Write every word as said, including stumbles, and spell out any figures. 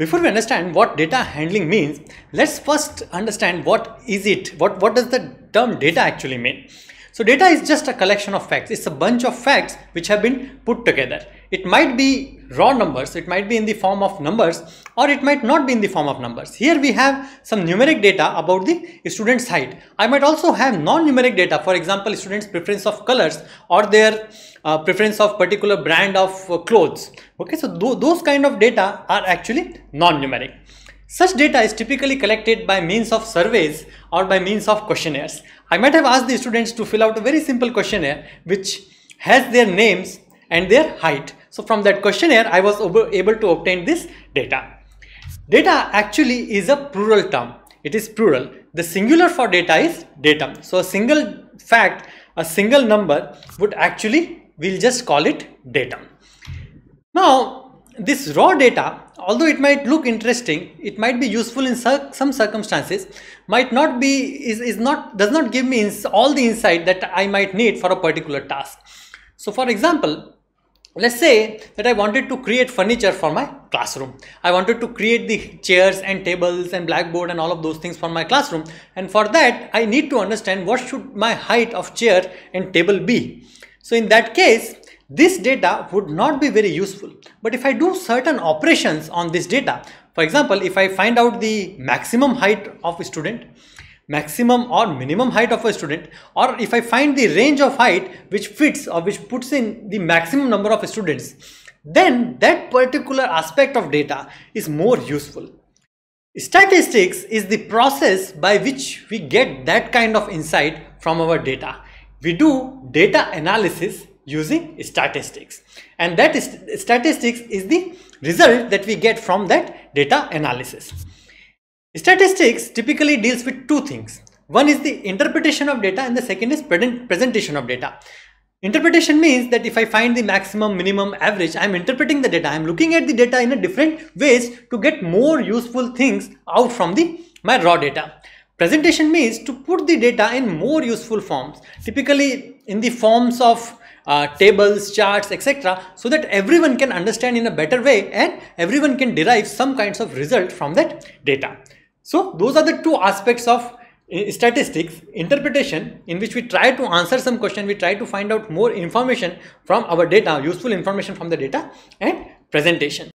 Before we understand what data handling means, let's first understand what is it, what, what does the term data actually mean. So data is just a collection of facts. It's a bunch of facts which have been put together. It might be raw numbers, it might be in the form of numbers, or it might not be in the form of numbers. Here we have some numeric data about the student's height. I might also have non-numeric data, for example, students' preference of colors or their uh, preference of particular brand of uh, clothes. Okay, so th those kind of data are actually non-numeric. Such data is typically collected by means of surveys or by means of questionnaires. I might have asked the students to fill out a very simple questionnaire which has their names and their height. So from that questionnaire, I was able to obtain this data. Data actually is a plural term. It is plural. The singular for data is datum. So a single fact, a single number would actually, we'll just call it datum. Now, this raw data, although it might look interesting, it might be useful in some circumstances, might not be, is, is not, does not give me all the insight that I might need for a particular task. So for example, let's say that I wanted to create furniture for my classroom. I wanted to create the chairs and tables and blackboard and all of those things for my classroom. And for that, I need to understand what should my height of chair and table be. So in that case, this data would not be very useful, but if I do certain operations on this data, for example, if I find out the maximum height of a student, maximum or minimum height of a student, or if I find the range of height which fits or which puts in the maximum number of students, then that particular aspect of data is more useful. Statistics is the process by which we get that kind of insight from our data. We do data analysis using statistics, and that is statistics is the result that we get from that data analysis. Statistics typically deals with two things. One is the interpretation of data and the second is presentation of data. Interpretation means that if I find the maximum, minimum, average, I am interpreting the data. I am looking at the data in a different ways to get more useful things out from the my raw data. Presentation means to put the data in more useful forms, typically in the forms of Uh, tables, charts, et cetera, so that everyone can understand in a better way and everyone can derive some kinds of result from that data. So those are the two aspects of uh, statistics: interpretation, in which we try to answer some question, we try to find out more information from our data, useful information from the data, and presentation.